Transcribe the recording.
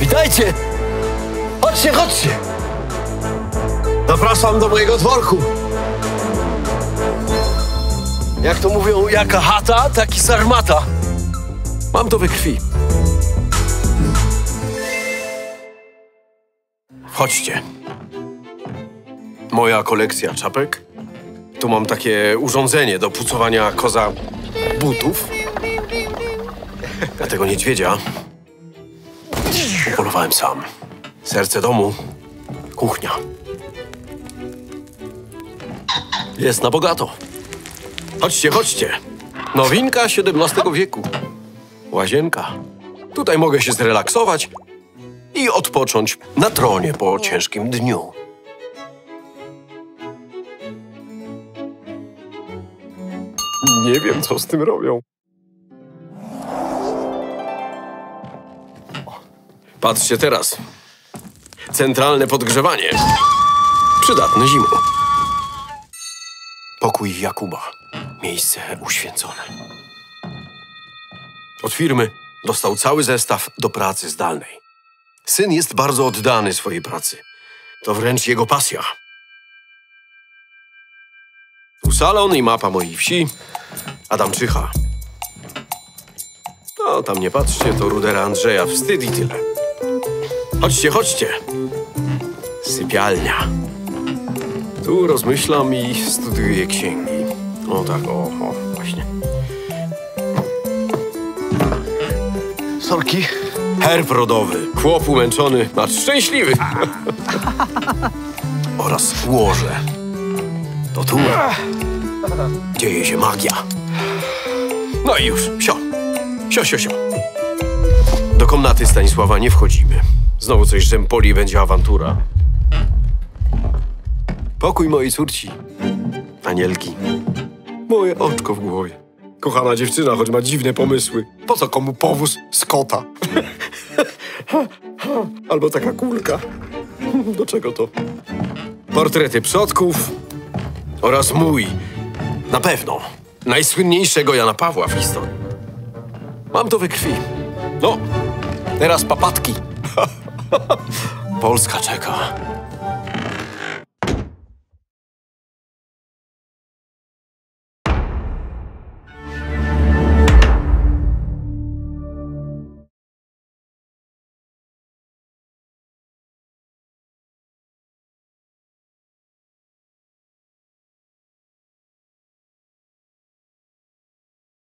Witajcie! Chodźcie, chodźcie! Zapraszam do mojego dworku. Jak to mówią, jaka chata, taki sarmata. Mam to we krwi. Wchodźcie. Moja kolekcja czapek. Tu mam takie urządzenie do pucowania koza butów. A tego niedźwiedzia upolowałem sam. Serce domu, kuchnia. Jest na bogato. Chodźcie, chodźcie. Nowinka XVII wieku. Łazienka. Tutaj mogę się zrelaksować i odpocząć na tronie po ciężkim dniu. Nie wiem, co z tym robią. Patrzcie teraz. Centralne podgrzewanie. Przydatne zimą. Pokój Jakuba. Miejsce uświęcone. Od firmy dostał cały zestaw do pracy zdalnej. Syn jest bardzo oddany swojej pracy. To wręcz jego pasja. Tu salon i mapa mojej wsi. Adamczycha. No, tam nie patrzcie, to rudera Andrzeja. Wstyd i tyle. Chodźcie, chodźcie. Sypialnia. Tu rozmyślam i studiuję księgi. O tak, o, właśnie. Sorki. Herb rodowy. Chłop umęczony, acz szczęśliwy. Oraz łoże. To tu dzieje się magia. No i już, sio. Do komnaty Stanisława nie wchodzimy. Znowu coś z Rzympoli, będzie awantura. Pokój mojej córci. Anielki. Moje oczko w głowie. Kochana dziewczyna, choć ma dziwne pomysły. Po co komu powóz z kota? Albo taka kulka. Do czego to? Portrety przodków oraz mój, na pewno, najsłynniejszego Jana Pawła w historii. Mam to we krwi. No, teraz papatki. Polska czeka.